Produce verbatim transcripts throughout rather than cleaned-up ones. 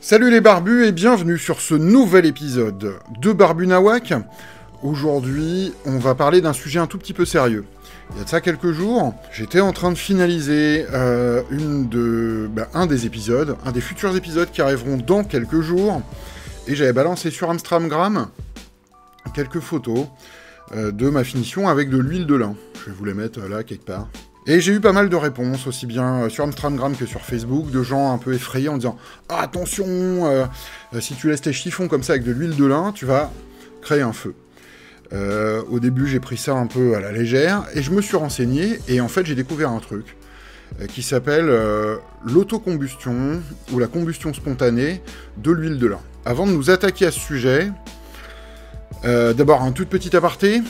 Salut les barbus et bienvenue sur ce nouvel épisode de Barbu Nawak. Aujourd'hui, on va parler d'un sujet un tout petit peu sérieux. Il y a de ça quelques jours, j'étais en train de finaliser euh, une de, bah, un des épisodes, un des futurs épisodes qui arriveront dans quelques jours, et j'avais balancé sur Amstramgram quelques photos euh, de ma finition avec de l'huile de lin. Je vais vous les mettre euh, là, quelque part. Et j'ai eu pas mal de réponses, aussi bien sur Amstramgram que sur Facebook, de gens un peu effrayés en disant « Ah, attention, euh, si tu laisses tes chiffons comme ça avec de l'huile de lin, tu vas créer un feu. » Euh, au début, j'ai pris ça un peu à la légère, et je me suis renseigné, et en fait, j'ai découvert un truc euh, qui s'appelle euh, l'autocombustion, ou la combustion spontanée de l'huile de lin. Avant de nous attaquer à ce sujet, euh, d'abord un tout petit aparté,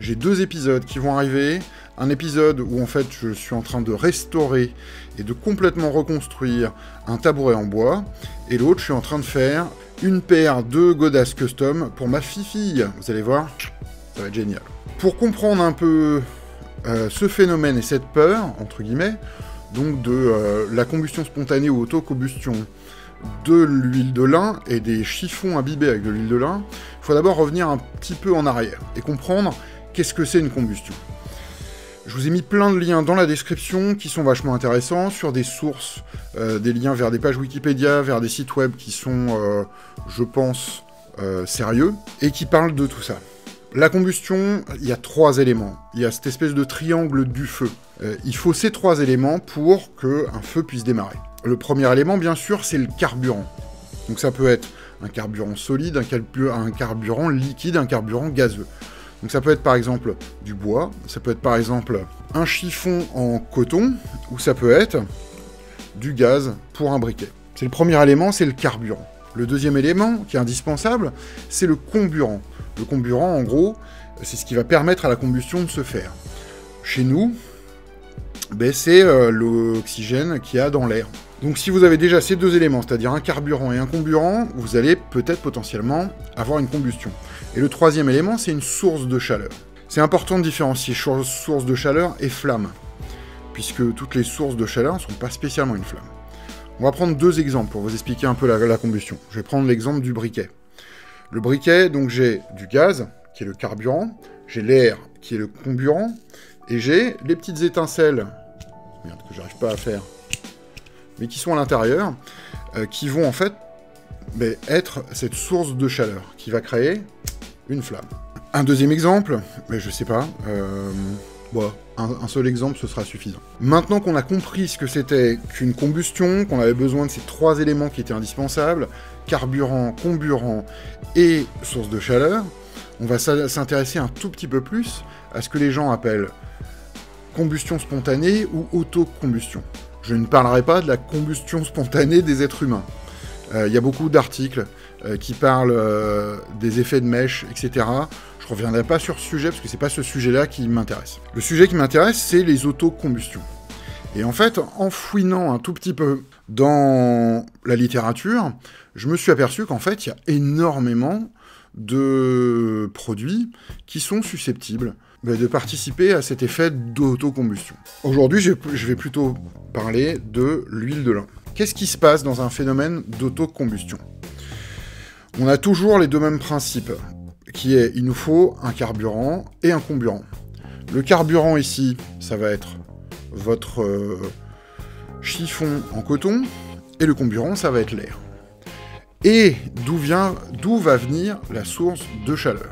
j'ai deux épisodes qui vont arriver. Un épisode où en fait je suis en train de restaurer et de complètement reconstruire un tabouret en bois, et l'autre je suis en train de faire une paire de godasses custom pour ma fifille. Vous allez voir, ça va être génial. Pour comprendre un peu euh, ce phénomène et cette peur, entre guillemets, donc de euh, la combustion spontanée ou autocombustion de l'huile de lin et des chiffons imbibés avec de l'huile de lin, il faut d'abord revenir un petit peu en arrière et comprendre qu'est-ce que c'est une combustion. Je vous ai mis plein de liens dans la description qui sont vachement intéressants, sur des sources, euh, des liens vers des pages Wikipédia, vers des sites web qui sont, euh, je pense, euh, sérieux, et qui parlent de tout ça. La combustion, il y a trois éléments. Il y a cette espèce de triangle du feu. Euh, il faut ces trois éléments pour qu'un feu puisse démarrer. Le premier élément, bien sûr, c'est le carburant. Donc ça peut être un carburant solide, un, carbu- un carburant liquide, un carburant gazeux. Donc ça peut être par exemple du bois, ça peut être par exemple un chiffon en coton, ou ça peut être du gaz pour un briquet. C'est le premier élément, c'est le carburant. Le deuxième élément, qui est indispensable, c'est le comburant. Le comburant, en gros, c'est ce qui va permettre à la combustion de se faire. Chez nous, ben, c'est euh, l'oxygène qu'il y a dans l'air. Donc si vous avez déjà ces deux éléments, c'est-à-dire un carburant et un comburant, vous allez peut-être potentiellement avoir une combustion. Et le troisième élément, c'est une source de chaleur. C'est important de différencier source de chaleur et flamme, puisque toutes les sources de chaleur ne sont pas spécialement une flamme. On va prendre deux exemples pour vous expliquer un peu la, la combustion. Je vais prendre l'exemple du briquet. Le briquet, donc j'ai du gaz, qui est le carburant, j'ai l'air, qui est le comburant, et j'ai les petites étincelles, merde, que j'arrive pas à faire, mais qui sont à l'intérieur, euh, qui vont en fait bah, être cette source de chaleur qui va créer une flamme. Un deuxième exemple, mais je sais pas, euh, bon, un, un seul exemple ce sera suffisant. Maintenant qu'on a compris ce que c'était qu'une combustion, qu'on avait besoin de ces trois éléments qui étaient indispensables, carburant, comburant et source de chaleur, on va s'intéresser un tout petit peu plus à ce que les gens appellent combustion spontanée ou autocombustion. Je ne parlerai pas de la combustion spontanée des êtres humains. Il euh, y a beaucoup d'articles euh, qui parlent euh, des effets de mèche, et cetera. Je ne reviendrai pas sur ce sujet, parce que ce n'est pas ce sujet-là qui m'intéresse. Le sujet qui m'intéresse, c'est les autocombustions. Et en fait, en fouinant un tout petit peu dans la littérature, je me suis aperçu qu'en fait, il y a énormément de produits qui sont susceptibles de participer à cet effet d'autocombustion. Aujourd'hui, je vais plutôt parler de l'huile de lin. Qu'est-ce qui se passe dans un phénomène d'autocombustion? On a toujours les deux mêmes principes, qui est, il nous faut un carburant et un comburant. Le carburant ici, ça va être votre euh, chiffon en coton, et le comburant, ça va être l'air. Et d'où vient, d'où va venir la source de chaleur?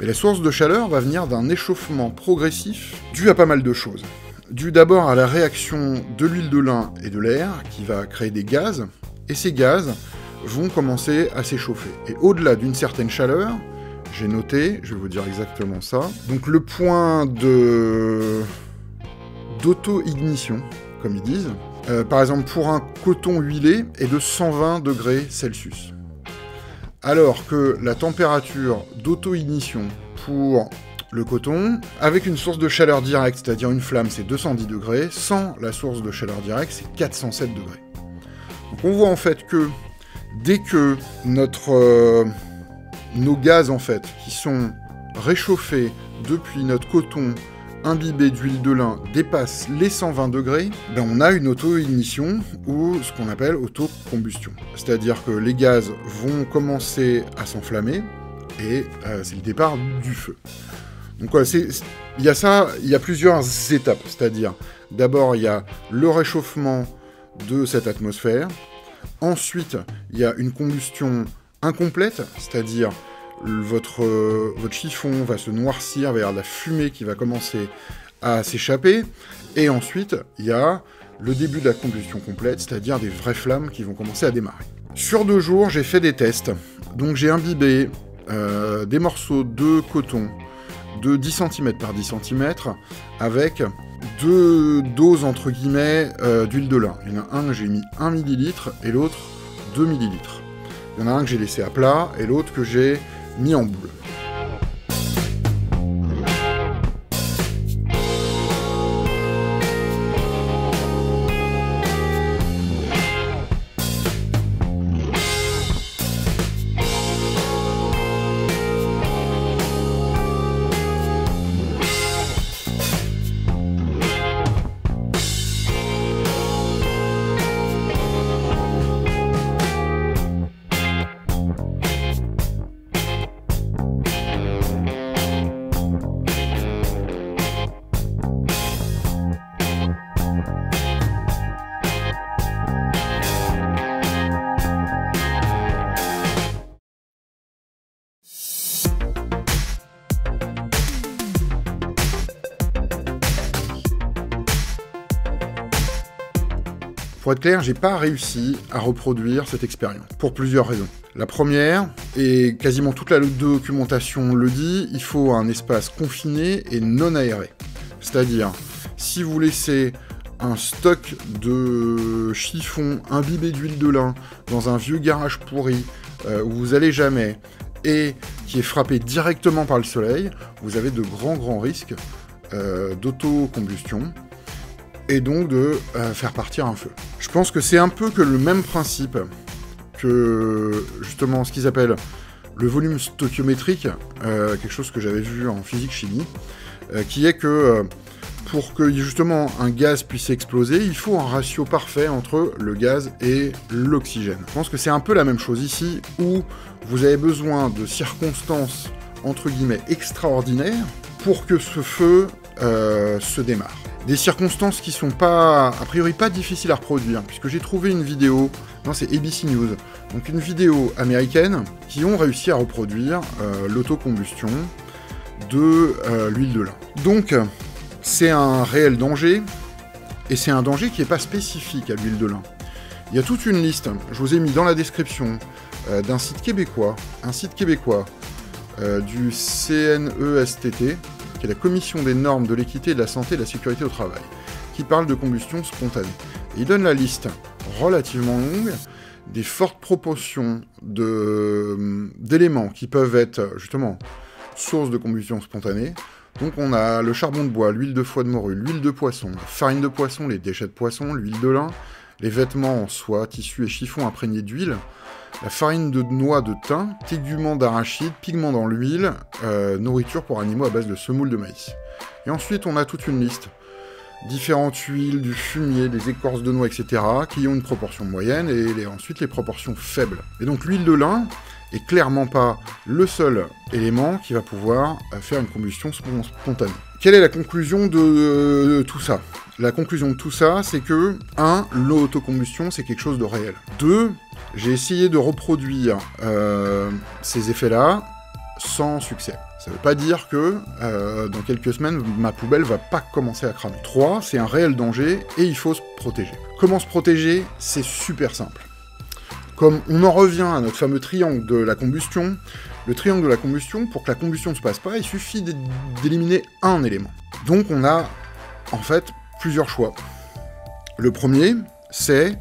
Mais la source de chaleur va venir d'un échauffement progressif dû à pas mal de choses. Dû d'abord à la réaction de l'huile de lin et de l'air qui va créer des gaz, et ces gaz vont commencer à s'échauffer. Et au-delà d'une certaine chaleur, j'ai noté, je vais vous dire exactement ça, donc le point de d'auto-ignition, comme ils disent, Euh, par exemple, pour un coton huilé, est de cent vingt degrés Celsius. Alors que la température d'auto-ignition pour le coton, avec une source de chaleur directe, c'est-à-dire une flamme, c'est deux cent dix degrés, sans la source de chaleur directe, c'est quatre cent sept degrés. Donc on voit en fait que, dès que notre, euh, nos gaz, en fait, qui sont réchauffés depuis notre coton imbibé d'huile de lin dépasse les cent vingt degrés, ben on a une auto-ignition ou ce qu'on appelle autocombustion. C'est-à-dire que les gaz vont commencer à s'enflammer et euh, c'est le départ du feu. Donc voilà, ouais, il y a ça, il y a plusieurs étapes, c'est-à-dire d'abord il y a le réchauffement de cette atmosphère, ensuite il y a une combustion incomplète, c'est-à-dire votre, euh, votre chiffon va se noircir, il va y avoir de la fumée qui va commencer à s'échapper, et ensuite il y a le début de la combustion complète, c'est-à-dire des vraies flammes qui vont commencer à démarrer. Sur deux jours, j'ai fait des tests, donc j'ai imbibé euh, des morceaux de coton de dix centimètres par dix centimètres avec deux doses entre guillemets euh, d'huile de lin. Il y en a un que j'ai mis un millilitre et l'autre deux millilitres. Il y en a un que j'ai laissé à plat et l'autre que j'ai mis en boule. Pour être clair, j'ai pas réussi à reproduire cette expérience, pour plusieurs raisons. La première, et quasiment toute la documentation le dit, il faut un espace confiné et non aéré. C'est-à-dire, si vous laissez un stock de chiffons imbibés d'huile de lin dans un vieux garage pourri euh, où vous allez jamais, et qui est frappé directement par le soleil, vous avez de grands grands risques euh, d'autocombustion, et donc de euh, faire partir un feu. Je pense que c'est un peu que le même principe que justement ce qu'ils appellent le volume stoichiométrique, euh, quelque chose que j'avais vu en physique-chimie, euh, qui est que euh, pour que justement un gaz puisse exploser, il faut un ratio parfait entre le gaz et l'oxygène. Je pense que c'est un peu la même chose ici, où vous avez besoin de circonstances entre guillemets extraordinaires pour que ce feu euh, se démarre. Des circonstances qui sont pas, a priori pas difficiles à reproduire, puisque j'ai trouvé une vidéo, non c'est A B C News, donc une vidéo américaine qui ont réussi à reproduire euh, l'autocombustion de euh, l'huile de lin. Donc c'est un réel danger, et c'est un danger qui n'est pas spécifique à l'huile de lin. Il y a toute une liste, je vous ai mis dans la description, euh, d'un site québécois, un site québécois euh, du C N E S S T, qui est la Commission des normes de l'équité, de la santé et de la sécurité au travail, qui parle de combustion spontanée. Et il donne la liste relativement longue des fortes proportions d'éléments qui peuvent être, justement, source de combustion spontanée. Donc on a le charbon de bois, l'huile de foie de morue, l'huile de poisson, la farine de poisson, les déchets de poisson, l'huile de lin, les vêtements en soie, tissus et chiffons imprégnés d'huile, la farine de noix de thym, tégument d'arachide, pigments dans l'huile, euh, nourriture pour animaux à base de semoule de maïs. Et ensuite, on a toute une liste. Différentes huiles, du fumier, des écorces de noix, et cetera, qui ont une proportion moyenne, et les, ensuite les proportions faibles. Et donc l'huile de lin est clairement pas le seul élément qui va pouvoir faire une combustion spontanée. Quelle est la conclusion de, de tout ça? La conclusion de tout ça, c'est que, un, l'autocombustion, c'est quelque chose de réel. deux, j'ai essayé de reproduire euh, ces effets-là sans succès. Ça ne veut pas dire que euh, dans quelques semaines, ma poubelle va pas commencer à cramer. trois, c'est un réel danger et il faut se protéger. Comment se protéger? C'est super simple. Comme on en revient à notre fameux triangle de la combustion, le triangle de la combustion, pour que la combustion ne se passe pas, il suffit d'éliminer un élément. Donc on a, en fait, plusieurs choix. Le premier, c'est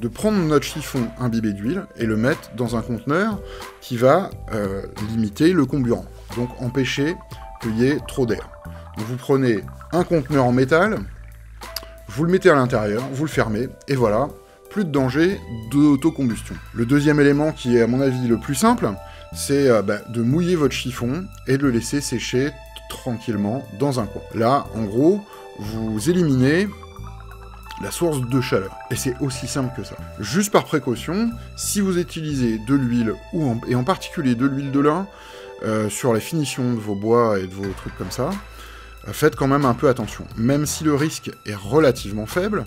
de prendre notre chiffon imbibé d'huile et le mettre dans un conteneur qui va euh, limiter le comburant, donc empêcher qu'il y ait trop d'air. Vous prenez un conteneur en métal, vous le mettez à l'intérieur, vous le fermez, et voilà, plus de danger d'autocombustion. Le deuxième élément qui est à mon avis le plus simple, c'est euh, bah, de mouiller votre chiffon et de le laisser sécher tranquillement dans un coin. Là, en gros, vous éliminez la source de chaleur. Et c'est aussi simple que ça. Juste par précaution, si vous utilisez de l'huile, ou en, et en particulier de l'huile de lin, euh, sur la finition de vos bois et de vos trucs comme ça, euh, faites quand même un peu attention. Même si le risque est relativement faible,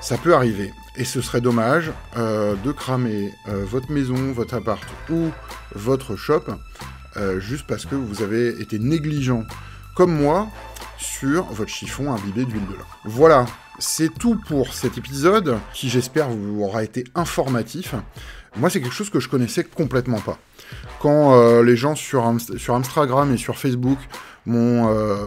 ça peut arriver. Et ce serait dommage euh, de cramer euh, votre maison, votre appart ou votre shop, euh, juste parce que vous avez été négligent, comme moi, sur votre chiffon imbibé d'huile de lin. Voilà, c'est tout pour cet épisode, qui j'espère vous aura été informatif. Moi, c'est quelque chose que je connaissais complètement pas. Quand euh, les gens sur, Amst sur Amstramgram et sur Facebook m'ont euh,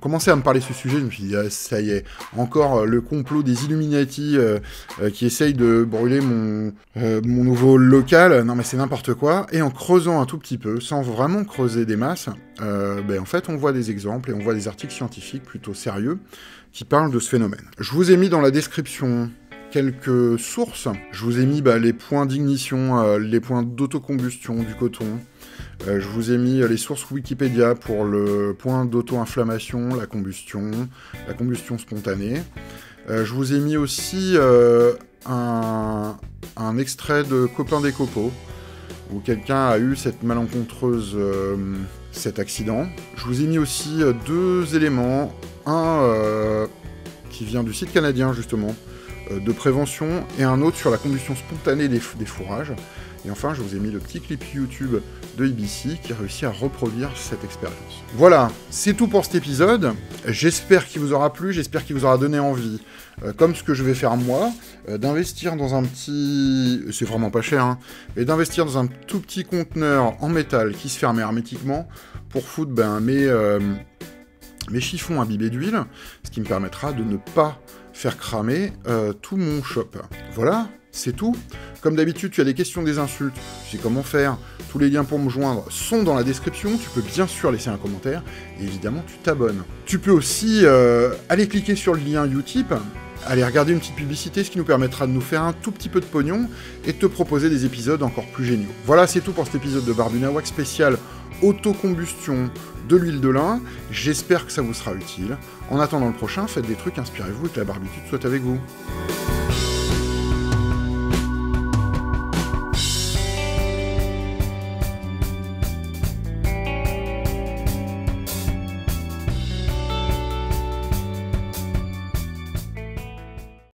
commencé à me parler de ce sujet, je me suis dit, ah, ça y est, encore euh, le complot des Illuminati euh, euh, qui essayent de brûler mon, euh, mon nouveau local, non mais c'est n'importe quoi. Et en creusant un tout petit peu, sans vraiment creuser des masses, euh, ben, en fait on voit des exemples et on voit des articles scientifiques plutôt sérieux qui parlent de ce phénomène. Je vous ai mis dans la description quelques sources. Je vous ai mis bah, les points d'ignition, euh, les points d'autocombustion du coton. Euh, je vous ai mis les sources Wikipédia pour le point d'auto-inflammation, la combustion, la combustion spontanée. Euh, je vous ai mis aussi euh, un, un extrait de Copain des copeaux, où quelqu'un a eu cette malencontreuse, euh, cet accident. Je vous ai mis aussi euh, deux éléments. Un euh, qui vient du site canadien, justement, de prévention, et un autre sur la combustion spontanée des, des fourrages. Et enfin, je vous ai mis le petit clip YouTube de I B C qui réussit à reproduire cette expérience. Voilà, c'est tout pour cet épisode. J'espère qu'il vous aura plu, j'espère qu'il vous aura donné envie, euh, comme ce que je vais faire moi, euh, d'investir dans un petit... C'est vraiment pas cher, hein, mais d'investir dans un tout petit conteneur en métal qui se ferme hermétiquement pour foutre ben, mes, euh, mes chiffons imbibés d'huile, ce qui me permettra de ne pas faire cramer euh, tout mon shop. Voilà, c'est tout. Comme d'habitude, tu as des questions, des insultes, tu sais comment faire. Tous les liens pour me joindre sont dans la description. Tu peux bien sûr laisser un commentaire et évidemment, tu t'abonnes. Tu peux aussi euh, aller cliquer sur le lien Utip, aller regarder une petite publicité, ce qui nous permettra de nous faire un tout petit peu de pognon et de te proposer des épisodes encore plus géniaux. Voilà, c'est tout pour cet épisode de Barbu Nawak spécial autocombustion de l'huile de lin. J'espère que ça vous sera utile. En attendant le prochain, faites des trucs, inspirez-vous et que la barbitude soit avec vous.